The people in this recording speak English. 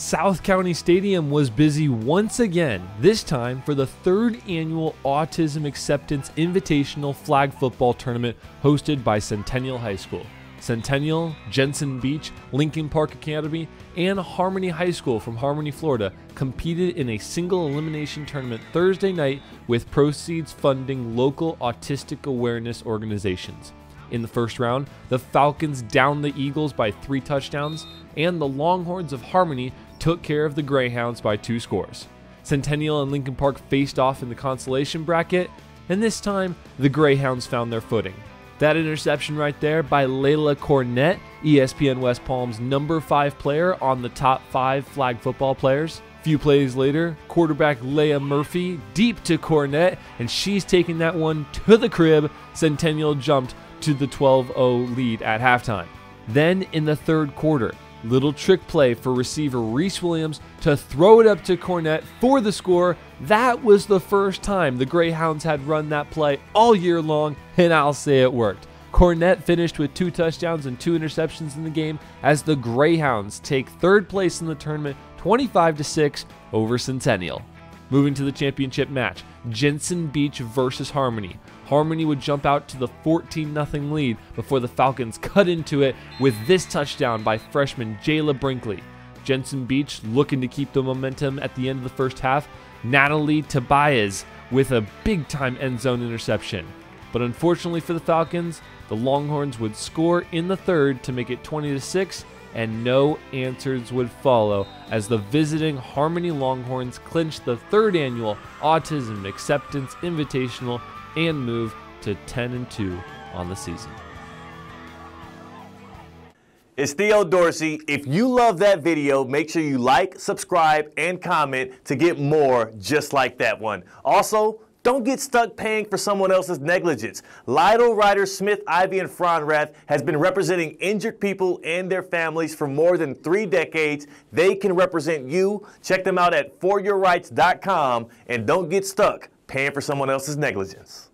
South County Stadium was busy once again, this time for the third annual Autism Acceptance Invitational Flag Football Tournament hosted by Centennial High School. Centennial, Jensen Beach, Lincoln Park Academy, and Harmony High School from Harmony, Florida competed in a single elimination tournament Thursday night with proceeds funding local autistic awareness organizations. In the first round, the Falcons downed the Eagles by 3 touchdowns, and the Longhorns of Harmony took care of the Greyhounds by 2 scores. Centennial and Lincoln Park faced off in the consolation bracket, and this time, the Greyhounds found their footing. That interception right there by Layla Cornette, ESPN West Palm's number 5 player on the top 5 flag football players. Few plays later, quarterback Leah Murphy deep to Cornette, and she's taking that one to the crib. Centennial jumped to the 12-0 lead at halftime. Then in the third quarter, little trick play for receiver Reese Williams to throw it up to Cornette for the score. That was the first time the Greyhounds had run that play all year long, and I'll say it worked. Cornette finished with 2 touchdowns and 2 interceptions in the game as the Greyhounds take 3rd place in the tournament 25-6 over Centennial. Moving to the championship match, Jensen Beach versus Harmony. Harmony would jump out to the 14-0 lead before the Falcons cut into it with this touchdown by freshman Jayla Brinkley. Jensen Beach looking to keep the momentum at the end of the first half. Natalie Tobias with a big-time end zone interception. But unfortunately for the Falcons, the Longhorns would score in the third to make it 20-6, and no answers would follow as the visiting Harmony Longhorns clinched the 3rd annual Autism Acceptance Invitational and move to 10-2 on the season. It's Theo Dorsey. If you love that video, make sure you like, subscribe, and comment to get more just like that one. Also, don't get stuck paying for someone else's negligence. Lytal, Reiter, Smith, Ivy, and Fronrath has been representing injured people and their families for more than 3 decades. They can represent you. Check them out at ForYourRights.com, and don't get stuck paying for someone else's negligence.